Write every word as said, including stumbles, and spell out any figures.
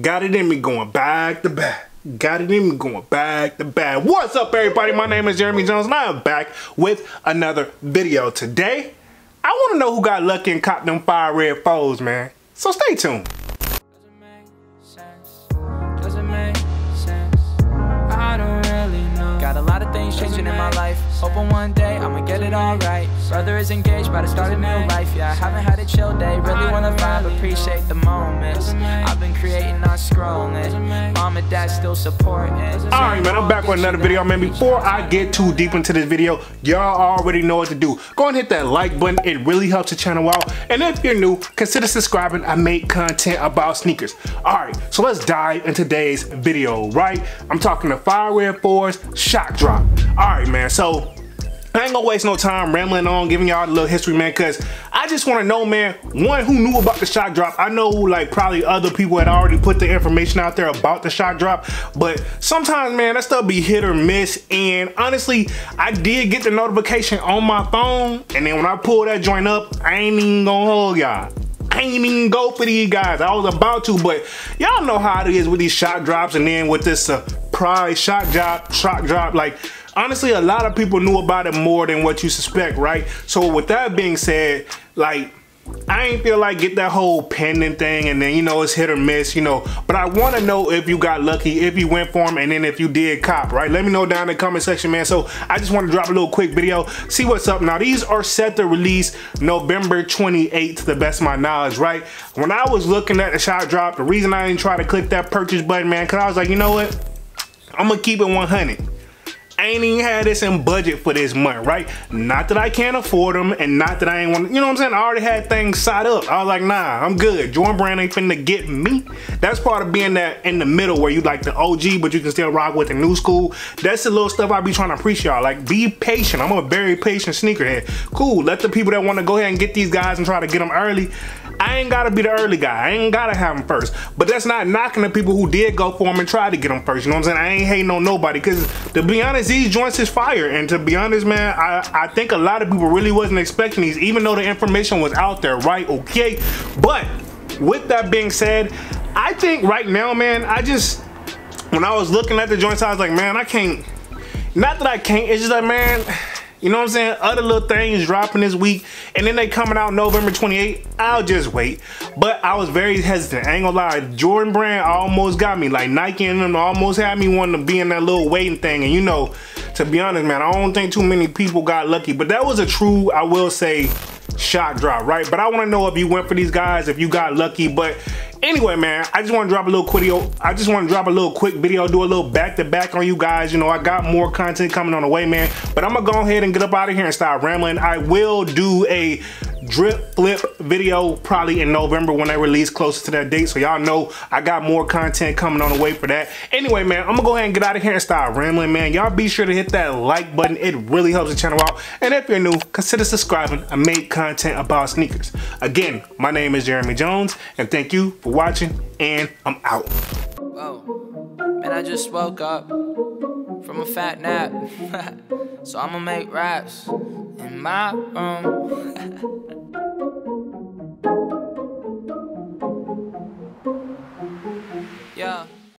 Got it in me going back to back. Got it in me going back to back. What's up, everybody? My name is Jeremy Jones and I am back with another video. Today, I want to know who got lucky and caught them fire red foes, man. So stay tuned. Changing in my life, hoping one day I'ma get it all right. Brother is engaged, about to start a new life. Yeah, I haven't had a chill day, really wanna vibe, appreciate the moments I've been creating, not scrolling. Mom and dad still supporting. Alright man, I'm back with another video, man. Before I get too deep into this video, y'all already know what to do. Go and hit that like button, it really helps the channel out. And if you're new, consider subscribing. I make content about sneakers. Alright, so let's dive in today's video, right? I'm talking the Fire Red fours, Shock Drop. Alright man, so I ain't gonna waste no time rambling on, giving y'all a little history, man, cause I just wanna know, man, one, who knew about the Shock Drop? I know, like, probably other people had already put the information out there about the Shock Drop, but sometimes, man, that stuff be hit or miss, and honestly, I did get the notification on my phone, and then when I pulled that joint up, I ain't even gonna hold y'all. I ain't even go for these guys. I was about to, but y'all know how it is with these Shock Drops, and then with this surprise Shock Drop, Shock Drop, like, honestly, a lot of people knew about it more than what you suspect, right? So with that being said, like, I ain't feel like get that whole pendant thing and then, you know, it's hit or miss, you know. But I want to know if you got lucky, if you went for them, and then if you did cop, right? Let me know down in the comment section, man. So I just want to drop a little quick video, see what's up. Now, these are set to release November twenty-eighth, to the best of my knowledge, right? When I was looking at the Shock Drop, the reason I didn't try to click that purchase button, man, because I was like, you know what? I'm going to keep it one hundred. I ain't even had this in budget for this month, right? Not that I can't afford them, and not that I ain't want to, you know what I'm saying? I already had things side up. I was like, nah, I'm good. Jordan Brand ain't finna get me. That's part of being that in the middle where you like the O G, but you can still rock with the new school. That's the little stuff I be trying to preach y'all. Like, be patient. I'm a very patient sneakerhead. Cool, let the people that want to go ahead and get these guys and try to get them early. I ain't gotta be the early guy. I ain't gotta have them first. But that's not knocking the people who did go for them and try to get them first. You know what I'm saying? I ain't hating on nobody. Cause to be honest, these joints is fire. And to be honest, man, I, I think a lot of people really wasn't expecting these, even though the information was out there, right? Okay. But with that being said, I think right now, man, I just, when I was looking at the joints, I was like, man, I can't, not that I can't, it's just like, man, you know what I'm saying? Other little things dropping this week, and then they coming out November twenty-eighth. I'll just wait. But I was very hesitant. I ain't gonna lie. Jordan Brand almost got me. Like, Nike and them almost had me wanting to be in that little waiting thing. And you know, to be honest, man, I don't think too many people got lucky. But that was a true, I will say, Shock Drop, right? But I want to know if you went for these guys, if you got lucky. But anyway, man, I just want to drop a little quick video. I just want to drop a little quick video, do a little back to back on you guys. You know, I got more content coming on the way, man. But I'm gonna go ahead and get up out of here and start rambling. I will do a drip flip video probably in November when I release closer to that date. So y'all know I got more content coming on the way for that. Anyway, man, I'm gonna go ahead and get out of here and start rambling, man. Y'all be sure to hit that like button. It really helps the channel out. And if you're new, consider subscribing. I make content about sneakers. Again, my name is Jeremy Jones, and thank you for watching, and I'm out. Whoa, man, I just woke up from a fat nap. So I'm gonna make raps in my room.